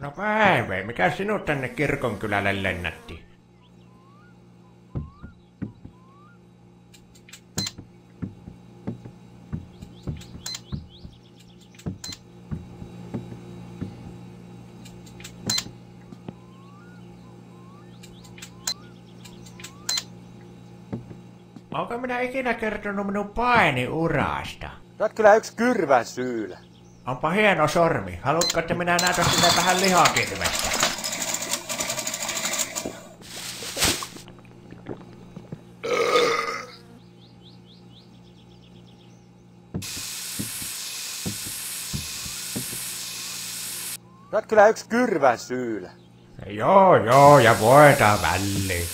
No päivä, mikä sinut tänne kirkonkylälle lennätti? Onko minä ikinä kertonut minun painiurasta? Sä oot kyllä yksi kyrvän syyllä. Onpa hieno sormi. Haluatko, että minä näytän sitä vähän lihakirvestä? Sä oot kyllä yksi kyrvän syyllä. Joo, joo, ja voita välli.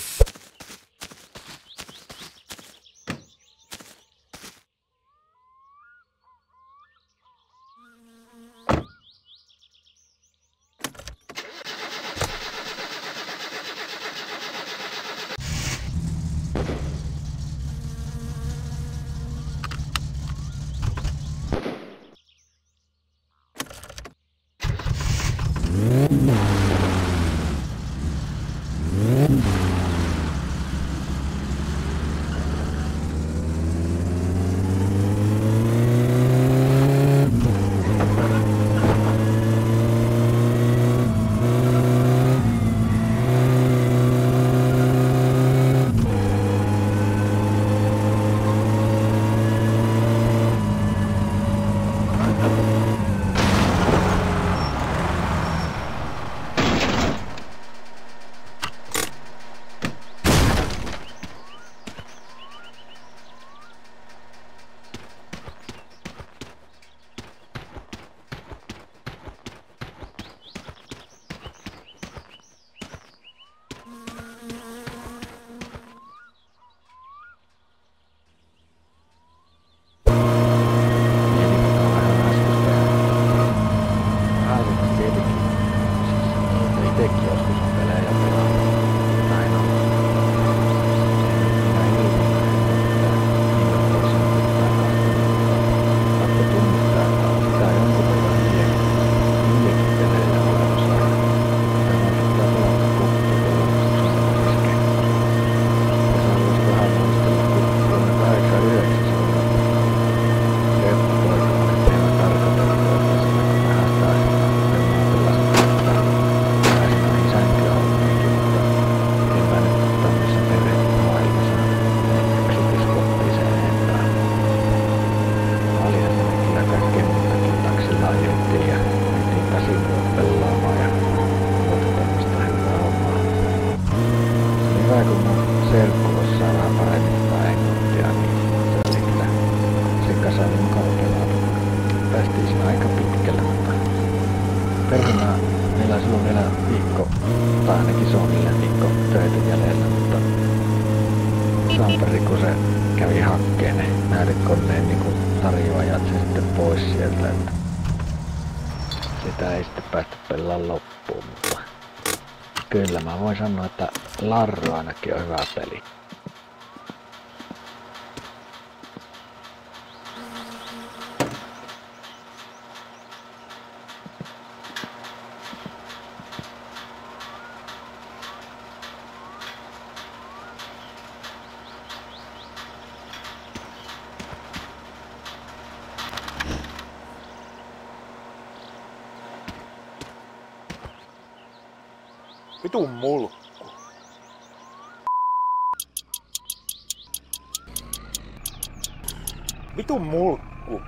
Kyllä, mä voin sanoa, että Larro ainakin on hyvä peli. Vitu mulkku. Vitu mulkku.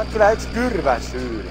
Mä kyllä yks kyrvän syyli.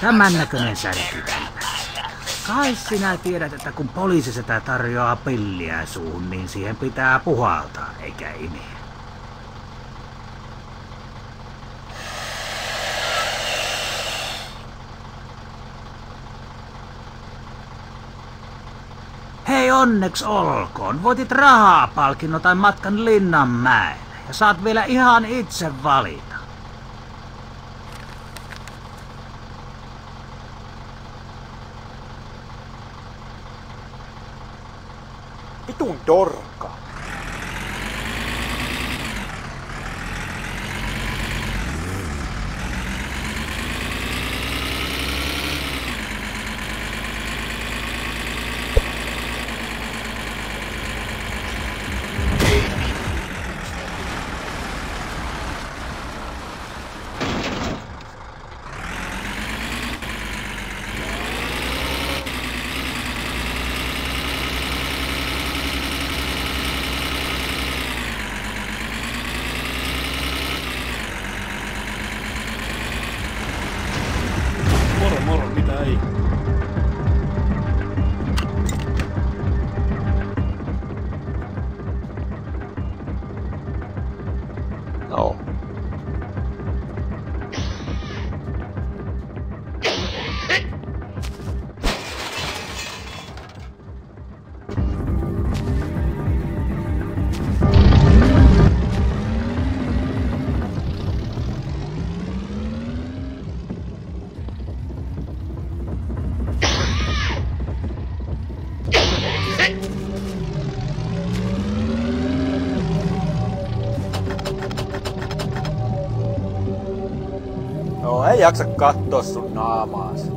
Tämän näköinen särkytän. Kai sinä tiedät, että kun poliisi sitä tarjoaa pilliä suuhun, niin siihen pitää puhaltaa, eikä imeä. Hei, onneksi olkoon. Voitit rahapalkinnon tai matkan Linnanmäelle ja saat vielä ihan itse valita. Vitun dorka. No, ei jaksa kattoo sun naamaasi.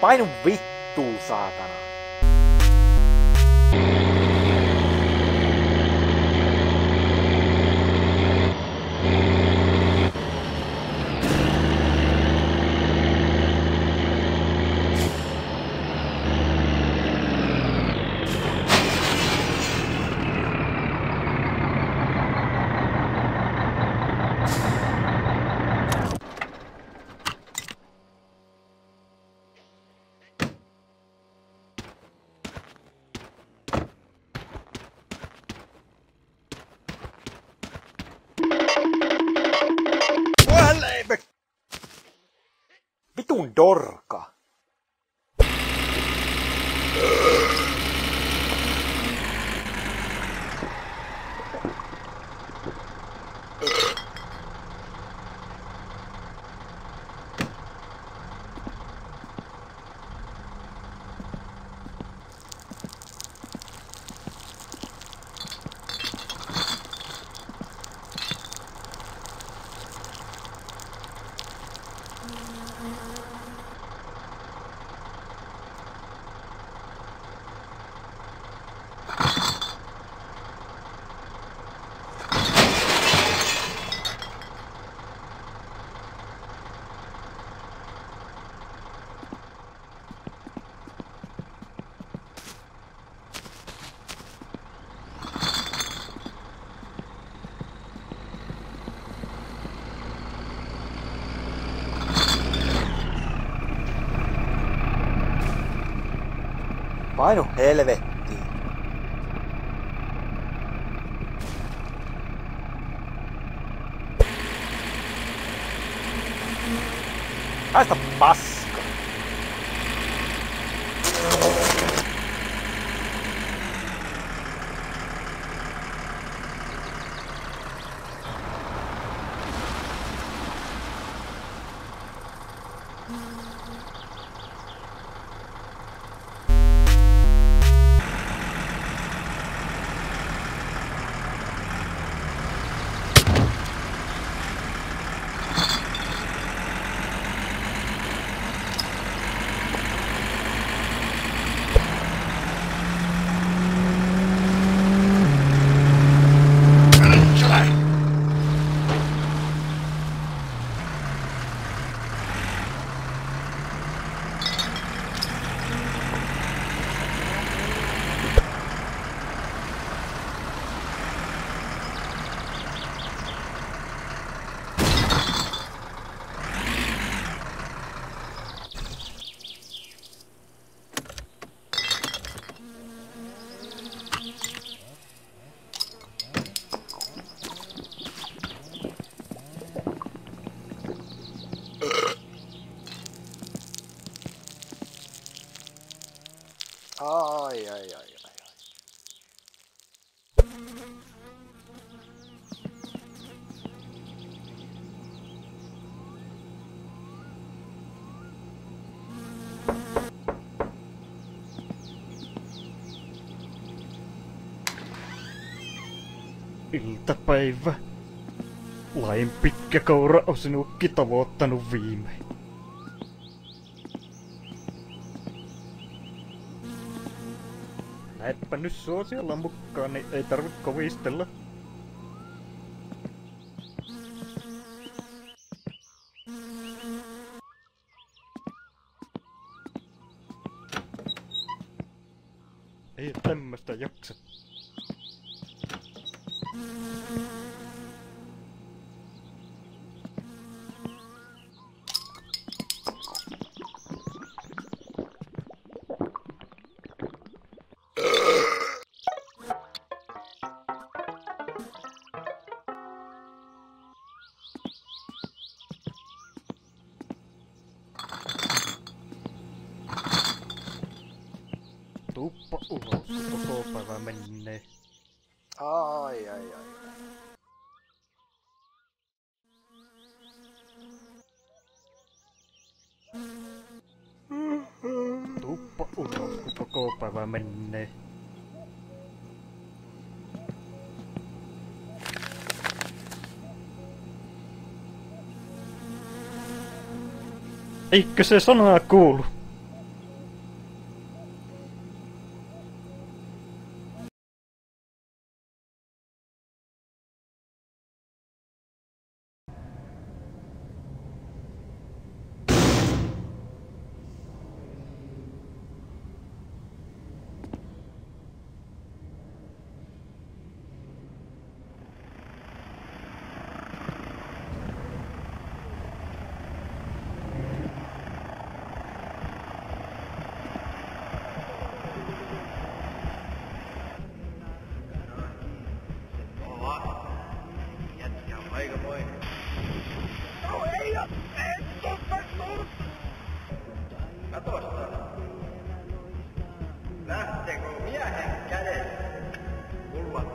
Painu vittuu, saatana. vitun dorka. Painu helvettiin. Haista paska. Iltapäivä. Lain pitkä koura on sinukki tavoittanut viimein. Lähetpä nyt suosiolla mukaan, niin ei tarvitse kovistella. Ei tämmöstä jaksa. Tuppa ulos, koko päivä menee. Ai. Tuppa ulos, koko päivä menee. Eikö se sanaa kuulu? lähteekö miehen kädet kullattu?